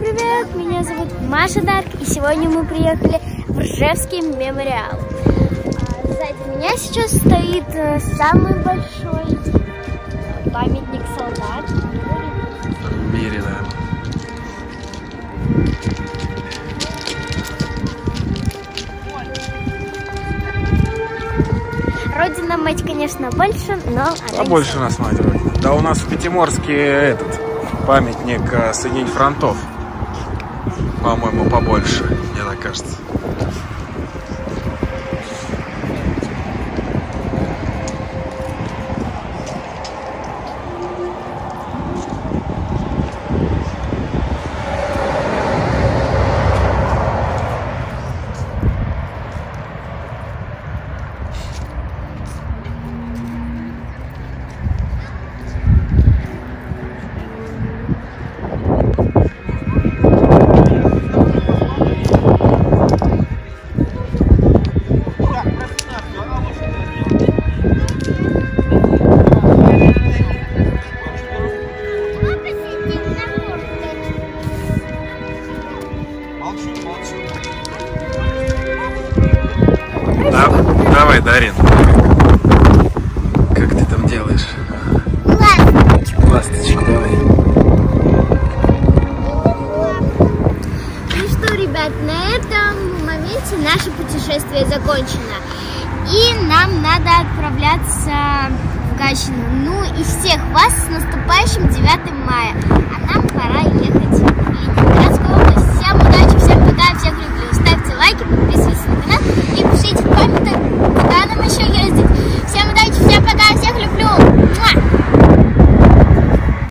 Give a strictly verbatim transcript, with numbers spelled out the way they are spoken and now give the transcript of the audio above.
привет! Меня зовут Маша Д'Арк, и сегодня мы приехали в Ржевский мемориал. Сзади меня сейчас стоит самый большой памятник солдат в мире, да. Родина мать, конечно, больше, но... А больше нас мать родина. Да у нас в Пятиморске этот памятник соединений фронтов. По-моему, побольше, мне так кажется. Давай, Дарьян, как ты там делаешь? Ласточку. Ласточку, давай. Ну что, ребят, на этом моменте наше путешествие закончено. И нам надо отправляться в Гащину. Ну и всех вас с наступающим девятым мая. А нам пора ехать.